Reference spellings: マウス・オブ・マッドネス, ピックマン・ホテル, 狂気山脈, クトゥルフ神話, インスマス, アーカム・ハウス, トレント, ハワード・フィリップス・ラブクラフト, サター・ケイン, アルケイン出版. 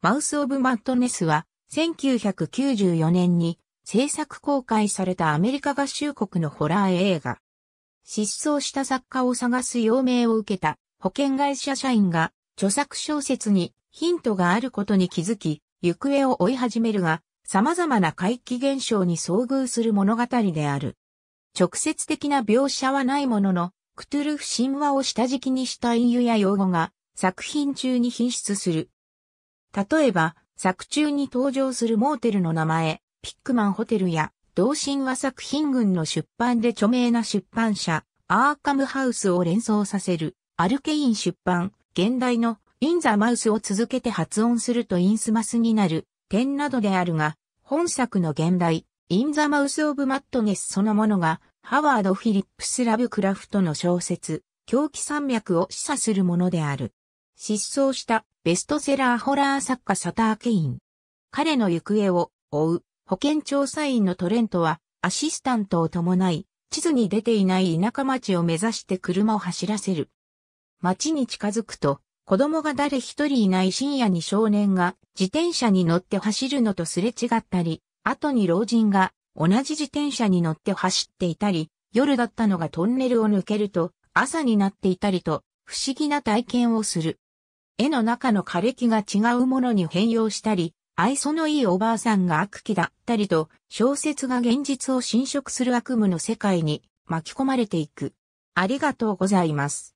マウス・オブ・マッドネスは1994年に制作公開されたアメリカ合衆国のホラー映画。失踪した作家を探す要命を受けた保険会社社員が著作小説にヒントがあることに気づき、行方を追い始めるが、様々な怪奇現象に遭遇する物語である。直接的な描写はないものの、クトゥルフ神話を下敷きにした隠喩や用語が作品中に頻出する。例えば、作中に登場するモーテルの名前、ピックマンホテルや、同神話作品群の出版で著名な出版社、アーカムハウスを連想させる、アルケイン出版、現代のインザマウスを続けて発音するとインスマスになる、点などであるが、本作の現代、インザマウスオブマッドネスそのものが、ハワード・フィリップス・ラブクラフトの小説、狂気山脈を示唆するものである。失踪したベストセラーホラー作家サター・ケイン。彼の行方を追う保険調査員のトレントはアシスタントを伴い、地図に出ていない田舎町を目指して車を走らせる。町に近づくと、子供が誰一人いない深夜に少年が自転車に乗って走るのとすれ違ったり、後に老人が同じ自転車に乗って走っていたり、夜だったのがトンネルを抜けると朝になっていたりと不思議な体験をする。絵の中の枯れ木が違うものに変容したり、愛想のいいおばあさんが悪鬼だったりと小説が現実を侵食する悪夢の世界に巻き込まれていく。ありがとうございます。